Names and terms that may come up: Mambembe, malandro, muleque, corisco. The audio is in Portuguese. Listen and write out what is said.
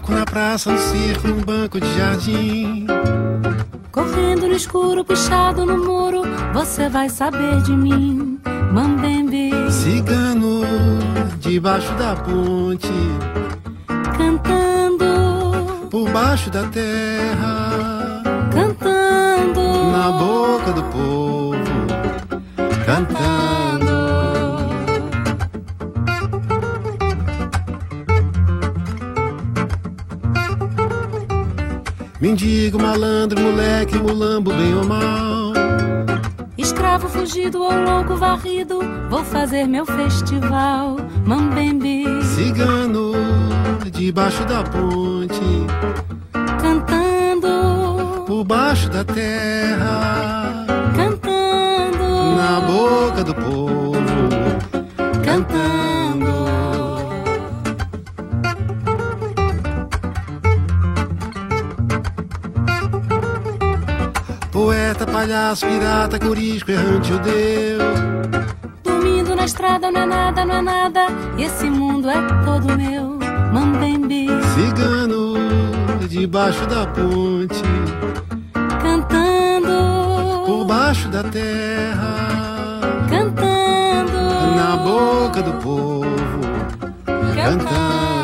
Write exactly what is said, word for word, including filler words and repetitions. palco, na praça, no circo, num banco de jardim. Correndo no escuro, pichado no muro, você vai saber de mim, Mambembe. Cigano, debaixo da ponte, cantando por baixo da terra, cantando na boca do povo, cantando. Mendigo, malandro, moleque, mulambo, bem ou mal, escravo, fugido ou louco varrido, vou fazer meu festival, Mambembe. Cigano, debaixo da ponte, cantando por baixo da terra, cantando na boca do povo, cantando. Poeta, palhaço, pirata, corisco, errante, judeu, dormindo na estrada, não é nada, não é nada, e esse mundo é todo meu, Mambembe. Cigano, debaixo da ponte, cantando por baixo da terra, cantando na boca do povo, cantando.